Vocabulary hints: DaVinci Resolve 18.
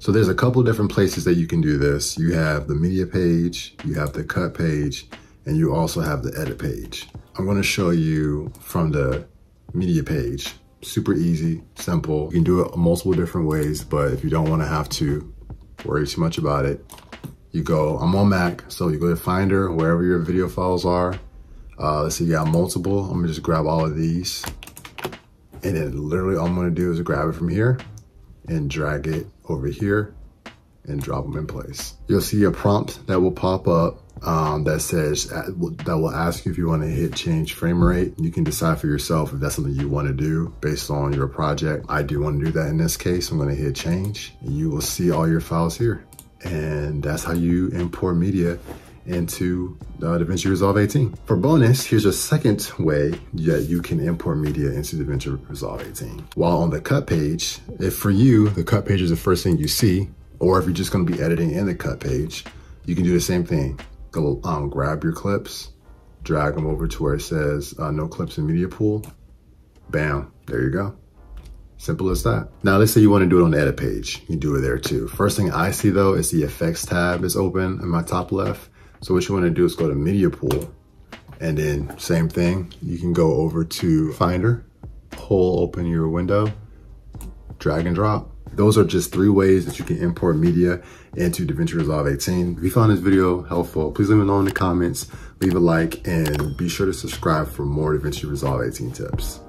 So there's a couple different places that you can do this. You have the media page, you have the cut page, and you also have the edit page. I'm gonna show you from the media page. Super easy, simple. You can do it multiple different ways, but if you don't wanna have to worry too much about it, you go, I'm on Mac, so you go to Finder, wherever your video files are. Let's see, you got multiple. I'm gonna just grab all of these. And then literally all I'm gonna do is grab it from here and drag it over here and drop them in place. You'll see a prompt that will pop up that says, that will ask you if you wanna hit change frame rate. You can decide for yourself if that's something you wanna do based on your project. I do wanna do that in this case. I'm gonna hit change. You will see all your files here. And that's how you import media into DaVinci Resolve 18. For bonus, here's a second way that you can import media into DaVinci Resolve 18. While on the cut page, if for you, the cut page is the first thing you see, or if you're just gonna be editing in the cut page, you can do the same thing. Go grab your clips, drag them over to where it says no clips in media pool. Bam, there you go. Simple as that. Now, let's say you want to do it on the edit page. You can do it there too. First thing I see though is the effects tab is open in my top left. So what you want to do is go to media pool and then same thing. You can go over to Finder, pull open your window, drag and drop. Those are just three ways that you can import media into DaVinci Resolve 18. If you found this video helpful, please let me know in the comments, leave a like, and be sure to subscribe for more DaVinci Resolve 18 tips.